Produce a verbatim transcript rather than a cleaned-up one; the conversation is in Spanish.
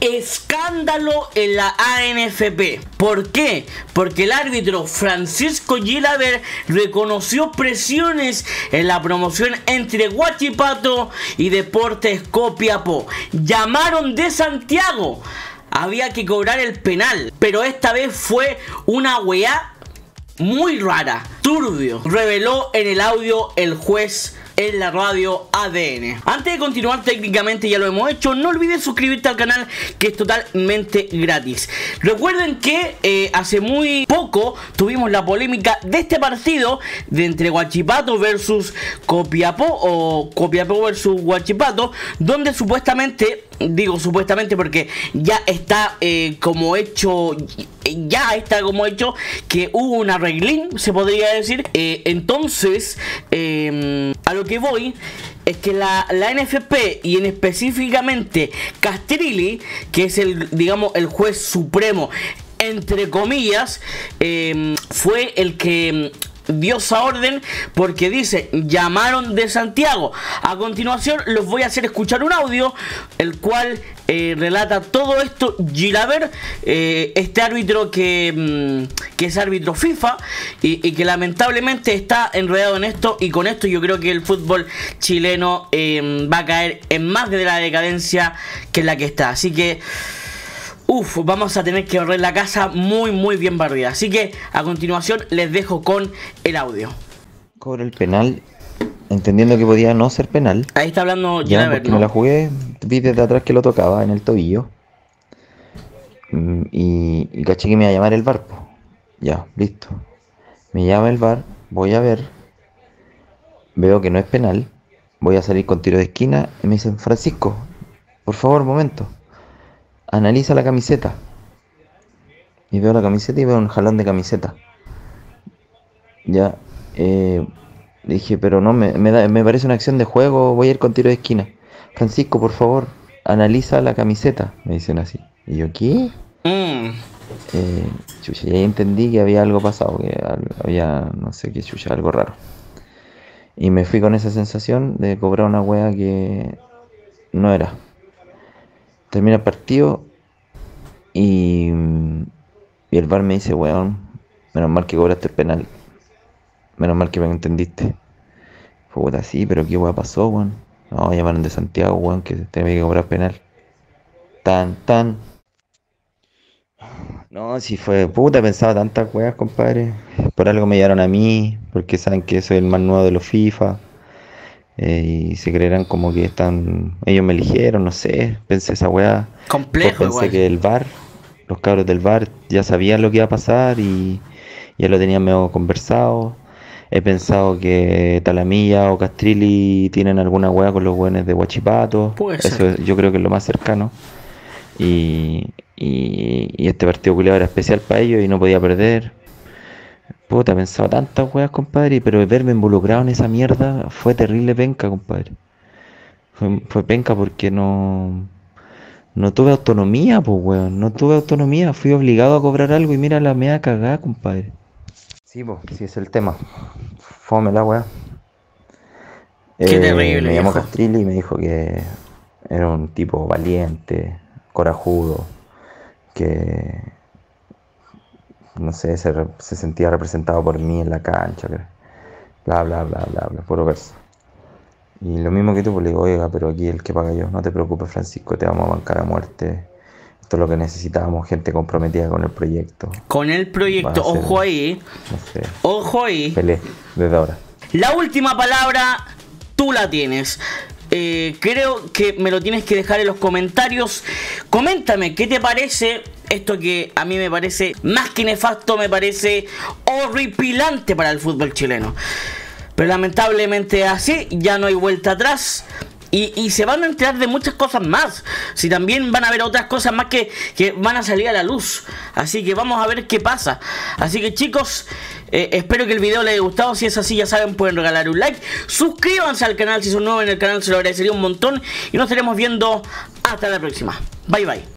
escándalo en la A N F P. ¿Por qué? Porque el árbitro Francisco Gilabert reconoció presiones en la promoción entre Huachipato y Deportes Copiapó. Llamaron de Santiago. Había que cobrar el penal, pero esta vez fue una weá muy rara. Turbio, reveló en el audio el juez en la radio A D N. Antes de continuar, técnicamente ya lo hemos hecho, no olvides suscribirte al canal, que es totalmente gratis. Recuerden que eh, hace muy poco tuvimos la polémica de este partido de entre Huachipato versus Copiapó, o Copiapó versus Huachipato, donde supuestamente, digo supuestamente porque ya está eh, como hecho, ya está como hecho que hubo un arreglín, se podría decir. Eh, entonces, eh, a lo que voy es que la, la A N F P, y en específicamente Castrilli, que es el, digamos, el juez supremo, entre comillas, eh, fue el que dio esa orden, porque dice, llamaron de Santiago. A continuación los voy a hacer escuchar un audio, el cual eh, relata todo esto Gilabert, eh, este árbitro que, que es árbitro FIFA y, y que lamentablemente está enredado en esto, y con esto yo creo que el fútbol chileno eh, va a caer en más de la decadencia que es la que está, así que Uf, vamos a tener que barrer la casa muy, muy bien barrida. Así que a continuación les dejo con el audio. Cobro el penal, entendiendo que podía no ser penal. Ahí está hablando ya, Gilabert, porque ¿no? Me la jugué, vi desde atrás que lo tocaba en el tobillo. Y, y caché que me iba a llamar el V A R. Ya, listo. Me llama el V A R, voy a ver. Veo que no es penal. Voy a salir con tiro de esquina y me dicen, Francisco, por favor, un momento. Analiza la camiseta. Y veo la camiseta y veo un jalón de camiseta. Ya, eh, dije, pero no, me, me, da, me parece una acción de juego, voy a ir con tiro de esquina. Francisco, por favor, analiza la camiseta, me dicen así. Y yo, ¿qué? Mm. Eh, chucha, y ahí entendí que había algo pasado, que había, no sé qué chucha, algo raro. Y me fui con esa sensación de cobrar una wea que no era. Termina el partido y, y el V A R me dice, weón, menos mal que cobraste el penal. Menos mal que me entendiste. Fue puta, sí, pero qué weón pasó, weón. No, llamaron de Santiago, weón, que tenía que cobrar penal. Tan, tan. No, si fue puta, pensaba tantas weas, compadre. Por algo me llevaron a mí, porque saben que soy el más nuevo de los FIFA. Eh, y se creerán como que están, ellos me eligieron, no sé, pensé esa weá. Complejo, pues pensé igual. Que el V A R, los cabros del V A R ya sabían lo que iba a pasar y ya lo tenían medio conversado. He pensado que Talamilla o Castrilli tienen alguna weá con los weones de Huachipato. Puede ser. Eso yo creo que es lo más cercano. Y, y, y este partido culiado era especial para ellos y no podía perder. Puta, pensaba tantas weas, compadre, pero verme involucrado en esa mierda fue terrible penca, compadre. Fue, fue penca porque no, no tuve autonomía, pues, weón. No tuve autonomía, fui obligado a cobrar algo y mira la mea cagada, compadre. Sí, pues, sí es el tema. Fome la wea. Qué eh, terrible. Me llamó Castrilli y me dijo que era un tipo valiente, corajudo, que... no sé, se, re, se sentía representado por mí en la cancha, bla, bla, bla, bla, bla, puro verso. Y lo mismo que tú, pues le digo, oiga, pero aquí el que paga yo, no te preocupes, Francisco, te vamos a bancar a muerte. Esto es lo que necesitamos, gente comprometida con el proyecto. Con el proyecto, ser, ojo ahí, no sé, ojo ahí. Pelé, desde ahora. La última palabra, tú la tienes. Eh, creo que me lo tienes que dejar en los comentarios. Coméntame, ¿qué te parece esto que a mí me parece más que nefasto? Me parece horripilante para el fútbol chileno. Pero lamentablemente así, ya no hay vuelta atrás. Y, y se van a enterar de muchas cosas más. Si también van a haber otras cosas más que, que van a salir a la luz. Así que vamos a ver qué pasa. Así que chicos, eh, espero que el video les haya gustado. Si es así, ya saben, pueden regalar un like. Suscríbanse al canal si son nuevos en el canal, se lo agradecería un montón. Y nos estaremos viendo hasta la próxima. Bye bye.